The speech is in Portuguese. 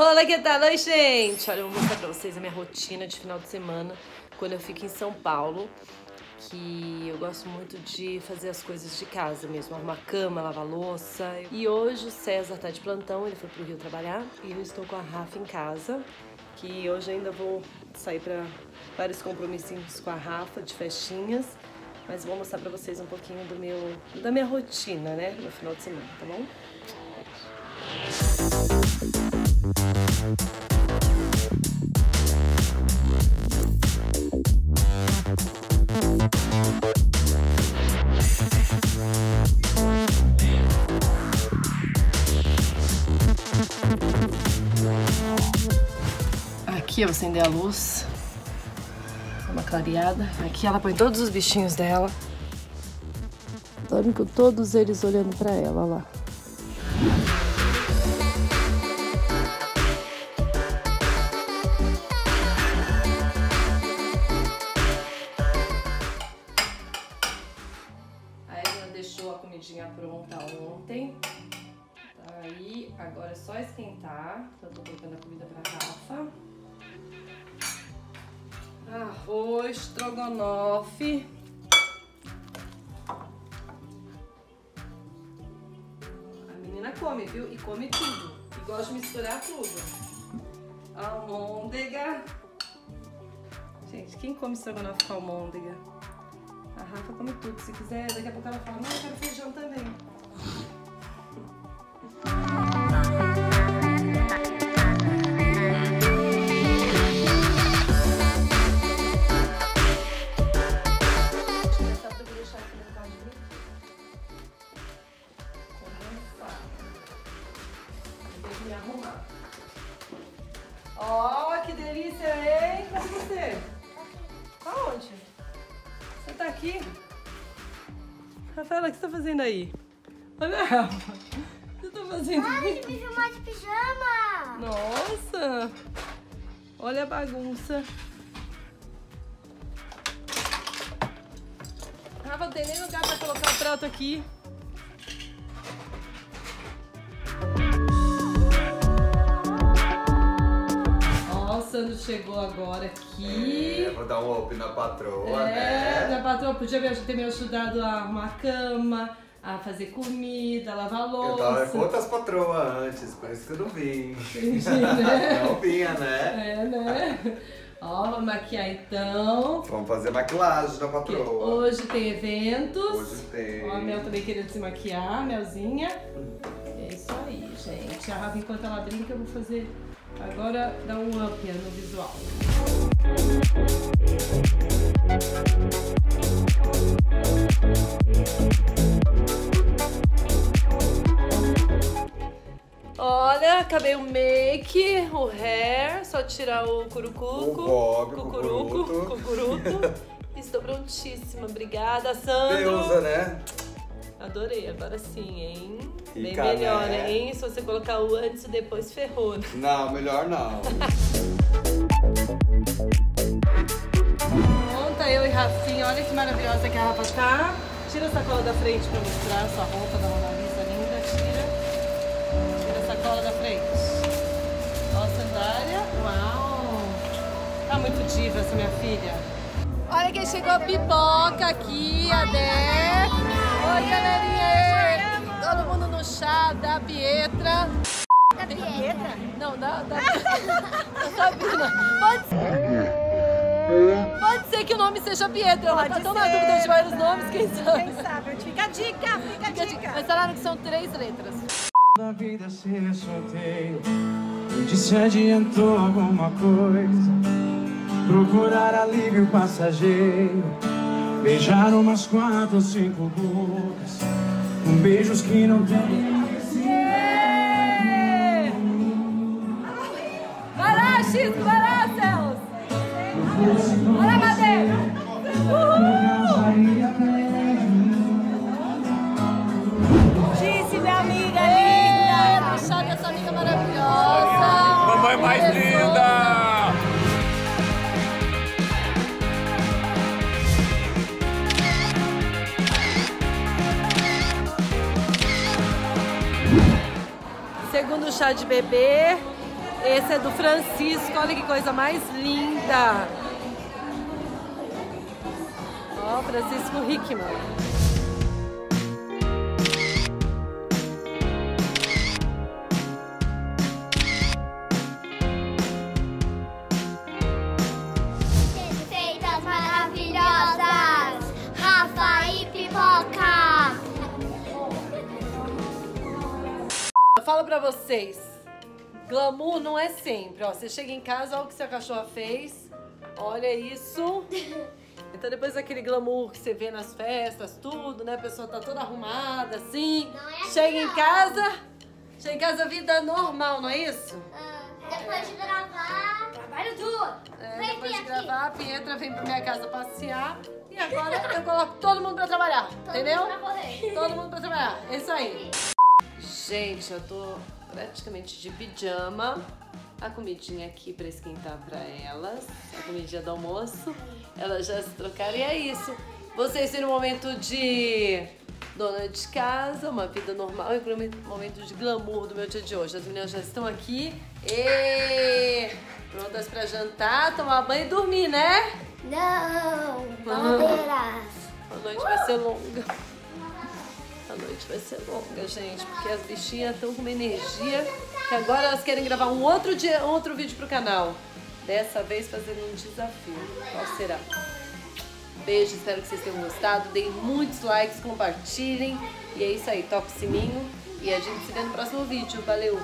Olá, que tal? Oi, gente! Olha, eu vou mostrar pra vocês a minha rotina de final de semana quando eu fico em São Paulo, que eu gosto muito de fazer as coisas de casa mesmo, arrumar cama, lavar louça. E hoje o César tá de plantão, ele foi pro Rio trabalhar e eu estou com a Rafa em casa, que hoje ainda vou sair pra vários compromissinhos com a Rafa, de festinhas, mas vou mostrar pra vocês um pouquinho do da minha rotina, né, no final de semana, tá bom? Aqui eu vou acender a luz, dá uma clareada. Aqui ela põe todos os bichinhos dela. Dorme com todos eles olhando pra ela, olha lá. Deixou a comidinha pronta ontem, aí agora é só esquentar. Eu tô colocando a comida pra Rafa. Arroz, estrogonofe. A menina come, viu? E come tudo. E gosta de misturar tudo. Almôndega. Gente, quem come estrogonofe com almôndega? A Rafa come tudo, se quiser, daqui a pouco ela fala, não, eu quero feijão também. Só pra deixar aqui no carro de mim. Começar. Vou ter que me arrumar. Ó, que delícia, hein? Cadê você? Aonde? Você tá aqui? Rafaela, o que você tá fazendo aí? Olha, Rafa. O que você tá fazendo aí? Para de me filmar de pijama! Nossa! Olha a bagunça. Rafa, não tem nem lugar pra colocar o prato aqui. Sandra chegou agora aqui. É, vou dar um up na patroa, né? Na patroa podia ter me ajudado a arrumar a cama, a fazer comida, a lavar louça. Eu tava com outras patroas antes, por isso que eu não vim. Entendi, né? Não vinha, né? É, né? Ó, vamos maquiar então. Vamos fazer maquilagem da patroa. Porque hoje tem eventos. Hoje tem. Ó, a Mel também querendo se maquiar, Melzinha. É isso aí, gente. A Rafa, enquanto ela brinca, eu vou fazer... Agora dá um up no visual. Olha, acabei o make, o hair, só tirar o curucuco, cucuruto. Estou prontíssima, obrigada, Sandra. Deusa, né? Adorei, agora sim, hein? Bem melhor, hein? Se você colocar o antes e depois, ferrou. Não, melhor não. Monta eu e Rafinha, olha que maravilhosa que a Rafa tá. Tira a sacola da frente pra mostrar a sua roupa da Monalisa linda, tira. Tira a sacola da frente. Ó a sandália, uau! Tá muito diva essa minha filha. Olha quem chegou, a pipoca aqui, a Dé. Oi, galerinha! Todo mundo no chá da Pietra. Da Pietra? Não, da Sabina. Pode ser que o nome seja Pietra. Eu tô na dúvida de vários nomes, quem sabe? Quem sabe? Fica a dica, fica a dica. Mas falaram que são 3 letras. Da vida ser solteiro, onde se adiantou alguma coisa, procurar alívio passageiro. Beijar umas 4 ou 5 bocas, com beijos que não tem. Yeah! Vai lá, Chico, vai lá, Celso! Olha a madeira! Disse, minha amiga linda! Puxada dessa amiga maravilhosa! Mamãe mais linda! Segundo chá de bebê, Esse é do Francisco, olha que coisa mais linda. Ó, Francisco Rickman. Receitas maravilhosas, Rafa e Pipoca. Eu falo pra vocês. Glamour não é sempre, ó, você chega em casa, olha o que sua cachorra fez, olha isso. Então depois daquele glamour que você vê nas festas, tudo, né, a pessoa tá toda arrumada, assim, é chega em casa, vida normal, não é isso? Depois de gravar, trabalho duro. É, depois de gravar, a Pietra vem pra minha casa passear e agora eu coloco todo mundo pra trabalhar, entendeu? Todo mundo pra trabalhar, é isso aí. Gente, eu tô praticamente de pijama, a comidinha aqui pra esquentar pra elas, a comidinha do almoço, elas já se trocaram e é isso. Vocês viram um momento de dona de casa, uma vida normal e um momento de glamour do meu dia de hoje. As meninas já estão aqui e prontas pra jantar, tomar banho e dormir, né? Não, bandeiras. A noite vai ser longa. A noite vai ser longa, gente, porque as bichinhas estão com uma energia que agora elas querem gravar um outro dia, outro vídeo pro canal. Dessa vez fazendo um desafio. Qual será? Beijo, espero que vocês tenham gostado. Deem muitos likes, compartilhem. E é isso aí, toca o sininho. E a gente se vê no próximo vídeo. Valeu!